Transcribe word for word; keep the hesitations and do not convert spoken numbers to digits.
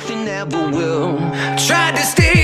nothing ever will. Tried to stay